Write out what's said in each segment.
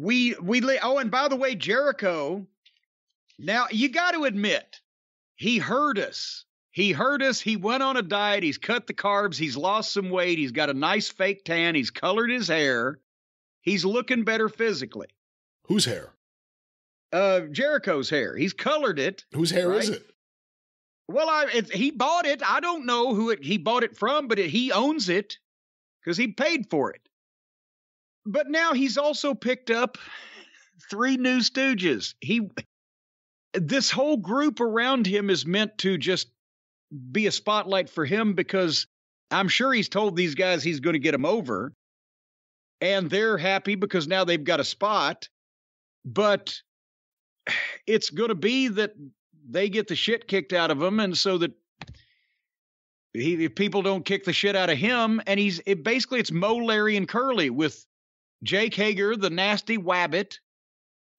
Oh, and by the way, Jericho, now you got to admit, he hurt us. He hurt us. He went on a diet. He's cut the carbs. He's lost some weight. He's got a nice fake tan. He's colored his hair. He's looking better physically. Whose hair? Jericho's hair. He's colored it. Whose hair is it? Well, he bought it. I don't know who he bought it from, but he owns it because he paid for it. But now he's also picked up 3 new Stooges. This whole group around him is meant to just be a spotlight for him because I'm sure he's told these guys he's going to get them over. And they're happy because now they've got a spot. But it's going to be that they get the shit kicked out of him. And so that if people don't kick the shit out of him, and basically it's Mo, Larry, and Curly with Jake Hager, the Nasty Wabbit,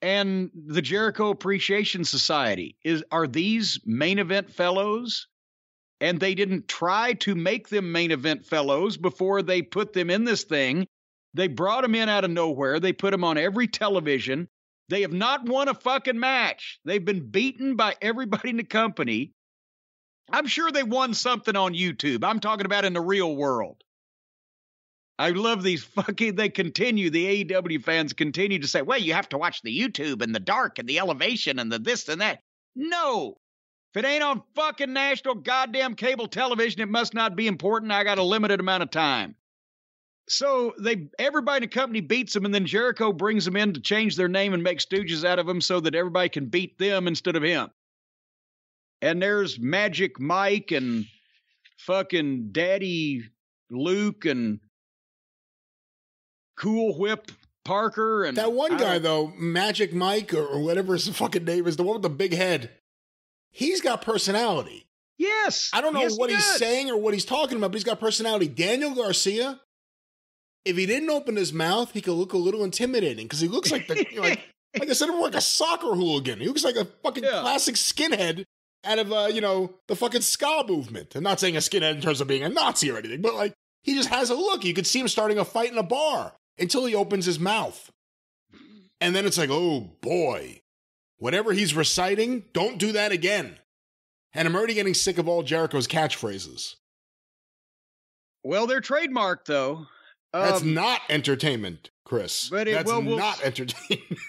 and the Jericho Appreciation Society. Are these main event fellows? And they didn't try to make them main event fellows before they put them in this thing. They brought them in out of nowhere. They put them on every television. They have not won a fucking match. They've been beaten by everybody in the company. I'm sure they won something on YouTube. I'm talking about in the real world. I love these fucking, the AEW fans continue to say, well, you have to watch the YouTube and the dark and the elevation and the this and that. No, if it ain't on fucking national goddamn cable television, it must not be important. I got a limited amount of time. So everybody in the company beats them, and then Jericho brings them in to change their name and make Stooges out of them so that everybody can beat them instead of him. And there's Magic Mike and fucking Daddy Luke and Cool Whip Parker. And that one guy, though, Magic Mike or whatever his fucking name is, the one with the big head, he's got personality. Yes. I don't know what he's saying or what he's talking about, but he's got personality. Daniel Garcia, if he didn't open his mouth, he could look a little intimidating because he looks like the, like I said, like a soccer hooligan. He looks like a fucking classic skinhead out of, the fucking ska movement. I'm not saying a skinhead in terms of being a Nazi or anything, but like he just has a look. You could see him starting a fight in a bar until he opens his mouth. And then it's like, oh boy, whatever he's reciting, don't do that again. And I'm already getting sick of all Jericho's catchphrases. Well, they're trademarked though. That's not entertainment, Chris. That's not entertainment.